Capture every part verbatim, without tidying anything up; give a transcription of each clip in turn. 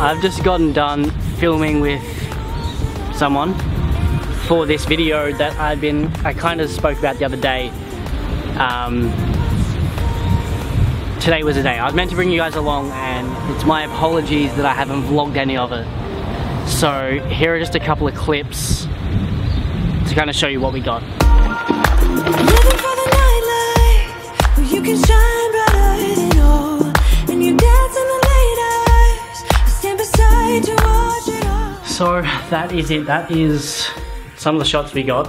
I've just gotten done filming with someone for this video that I've been, I kind of spoke about the other day. Um, today was the day. I was meant to bring you guys along, and it's my apologies that I haven't vlogged any of it. So here are just a couple of clips to kind of show you what we got. Living for the nightlife, where you can shine brighter than all, and you dance in the late hours. I stand beside you, watch it all. So that is it. That is some of the shots we got.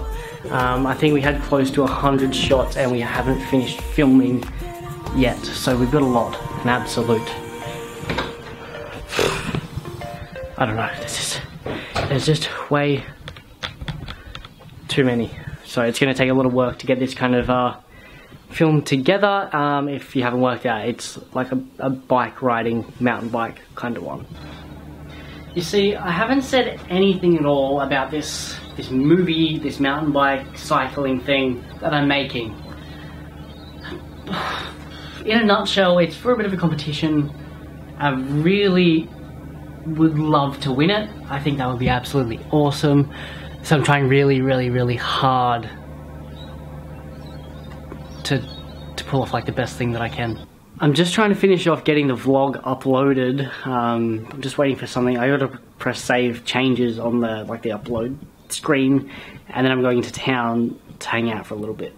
Um, I think we had close to a hundred shots, and we haven't finished filming yet. So we've got a lot, an absolute. I don't know. This is. There's just way too many. So it's going to take a lot of work to get this kind of uh, film together. Um, if you haven't worked out, it's like a, a bike riding, mountain bike kind of one. You see, I haven't said anything at all about this this movie, this mountain bike cycling thing that I'm making. In a nutshell, it's for a bit of a competition. I really would love to win it. I think that would be absolutely awesome. So I'm trying really, really, really hard to, to pull off like the best thing that I can. I'm just trying to finish off getting the vlog uploaded. Um, I'm just waiting for something. I gotta press save changes on the like the upload screen, and then I'm going to town to hang out for a little bit.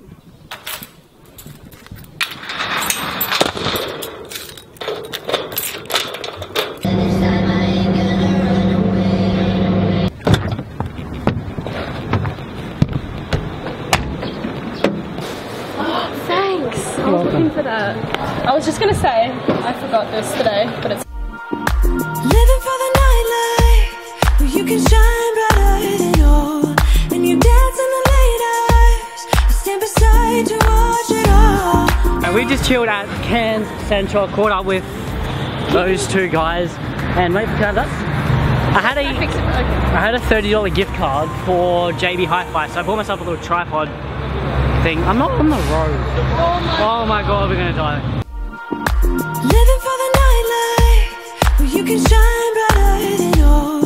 I was just gonna say, I forgot this today, but it's living for the nightlife, where you can shine brighter than all, and you dance in the late hours. I stand beside you, watch it all. And we just chilled at Cairns Central, caught up with those two guys, and wait for Cahn. I had a I, it, okay. I had a thirty dollar gift card for J B Hi-Fi, so I bought myself a little tripod thing. I'm not on the road. Oh my, oh my god, we're gonna die. Living for the nightlife, where you can shine brighter than all,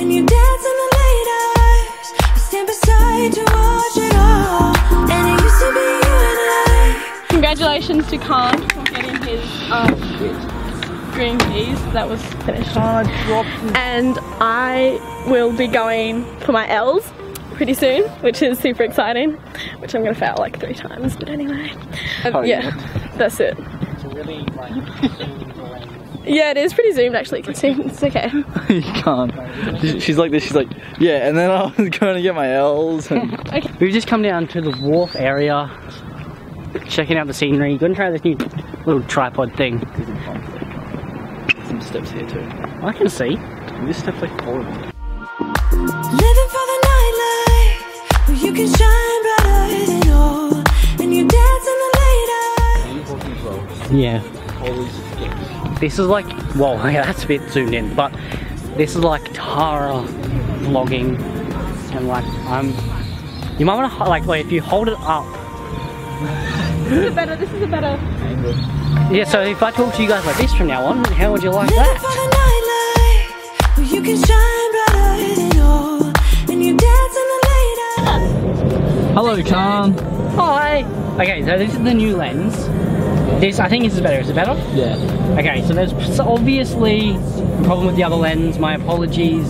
and you dance in the late hours. I stand beside you, watch it all. And it used to be you and I. Congratulations to Cahn for getting his uh, green peas. That was finished. Oh, and I will be going for my L's pretty soon, which is super exciting, which I'm gonna fail like three times, but anyway. Um, oh, yeah, yeah, that's it. It's really like zoomed around. Yeah, it is pretty zoomed actually. It's okay. You can't. She's like this, she's like, yeah, and then I was going to get my L's. And okay. We've just come down to the wharf area, checking out the scenery. Gonna try this new little tripod thing. There's some steps here too. I can see. And this step's like four of them. Living for the nightlife. You can shine brighter than all, and you dance in the late hours. Yeah. This is like, whoa, okay, that's a bit zoomed in, but this is like Tara vlogging, and like I'm. You might want to like, wait, if you hold it up. This is a better. This is a better. Yeah. So if I talk to you guys like this from now on, how would you like that? For the nightlife, you can shine brighter than all, and you dance in the. Hello, Cahn. Hi. Okay, so this is the new lens. This, I think this is better. Is it better? Yeah. Okay, so there's obviously a problem with the other lens. My apologies.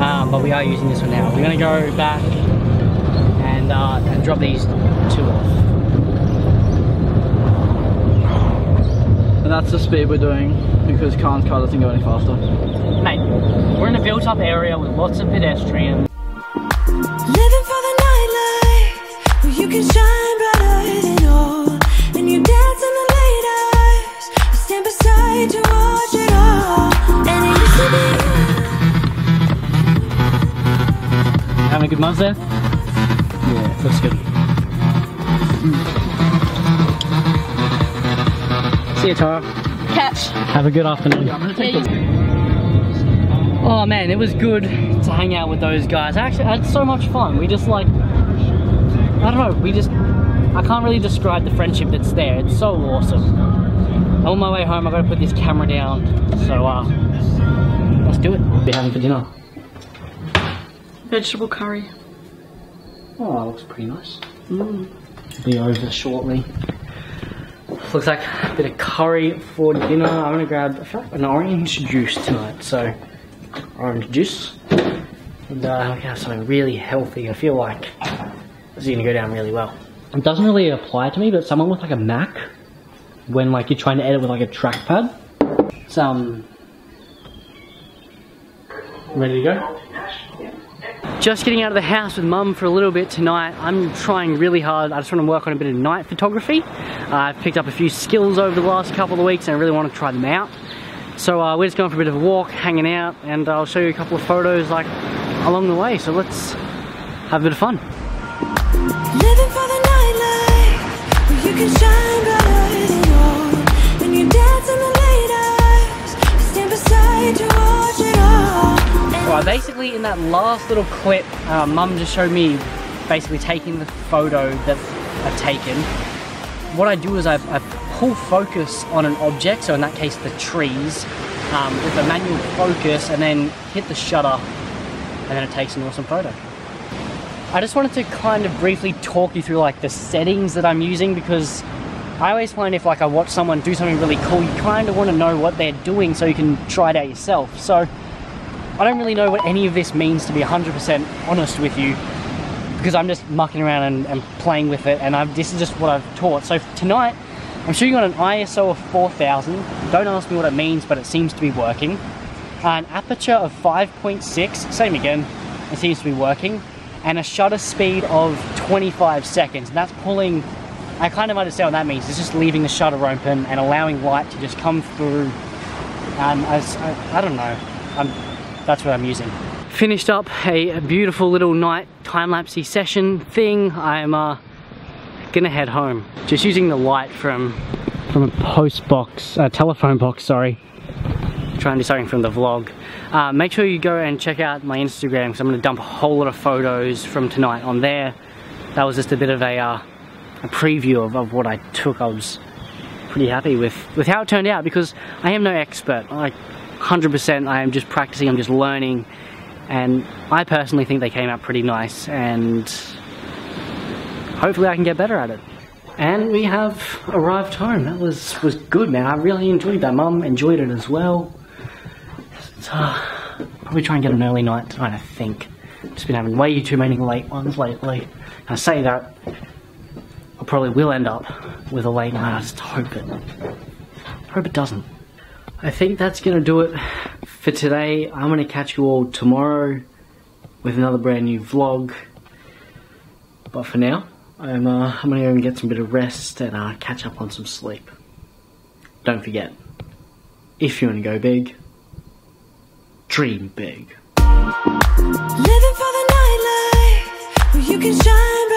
Um, but we are using this one now. We're going to go back and, uh, and drop these two off. And that's the speed we're doing because Cahn's car doesn't go any faster. Mate, we're in a built-up area with lots of pedestrians. Living for the nightlife, where you can shine brighter than all, and you dance in the late hours. I stand beside you, watch it all. And it used to be you. Having a good month there? Yeah, looks good. Mm. See you, Tara. Catch. Have a good afternoon. I'm gonna take yeah, oh man, it was good to hang out with those guys. I actually had so much fun. We just like, I don't know, we just I can't really describe the friendship that's there. It's so awesome. On my way home, I've got to put this camera down. So, uh, let's do it. What are we having for dinner? Vegetable curry. Oh, that looks pretty nice. Mm. It'll be over shortly. Looks like a bit of curry for dinner. I'm gonna grab, I feel like, an orange juice tonight. So, orange juice. And uh, we can have something really healthy. I feel like this is gonna go down really well. It doesn't really apply to me, but someone with like a Mac, when like you're trying to edit with like a trackpad, it's um, ready to go. Just getting out of the house with mum for a little bit tonight. I'm trying really hard. I just want to work on a bit of night photography. Uh, I've picked up a few skills over the last couple of weeks and I really want to try them out. So uh, we're just going for a bit of a walk, hanging out, and I'll show you a couple of photos like along the way. So let's have a bit of fun. Living for the nightlife, where you can shine brighter than gold, and you dance in the late hours, stand beside you, watch it all. Right, basically in that last little clip, uh, mum just showed me basically taking the photo that I've taken. What I do is I, I pull focus on an object, so in that case the trees, um, with a manual focus, and then hit the shutter, and then it takes an awesome photo. I just wanted to kind of briefly talk you through like the settings that I'm using, because I always find if like I watch someone do something really cool, you kind of want to know what they're doing so you can try it out yourself. So I don't really know what any of this means, to be one hundred percent honest with you, because I'm just mucking around and, and playing with it, and I've, this is just what I've taught. So tonight I'm shooting on an I S O of four thousand. Don't ask me what it means, but it seems to be working. Uh, an aperture of five point six, same again, it seems to be working. And a shutter speed of twenty-five seconds. And that's pulling, I kind of understand what that means. It's just leaving the shutter open and allowing light to just come through. Um, as, I, I don't know, I'm, that's what I'm using. Finished up a beautiful little night time-lapsey session thing. I'm uh, gonna head home. Just using the light from, from a post box, a telephone box, sorry. Trying to do something from the vlog. Uh, make sure you go and check out my Instagram, because I'm going to dump a whole lot of photos from tonight on there. That was just a bit of a, uh, a preview of, of what I took. I was pretty happy with, with how it turned out, because I am no expert. Like one hundred percent I am just practicing, I'm just learning, and I personally think they came out pretty nice, and hopefully I can get better at it. And we have arrived home. That was, was good, man. I really enjoyed that. Mum enjoyed it as well. So, probably try and get an early night tonight, I think. Just been having way too many late ones lately. And I say that, I probably will end up with a late night. I just hope it, hope it doesn't. I think that's going to do it for today. I'm going to catch you all tomorrow with another brand new vlog. But for now, I'm, uh, I'm going to go and get some bit of rest and uh, catch up on some sleep. Don't forget, if you want to go big, dream big. Living for the nightlife, where you can shine.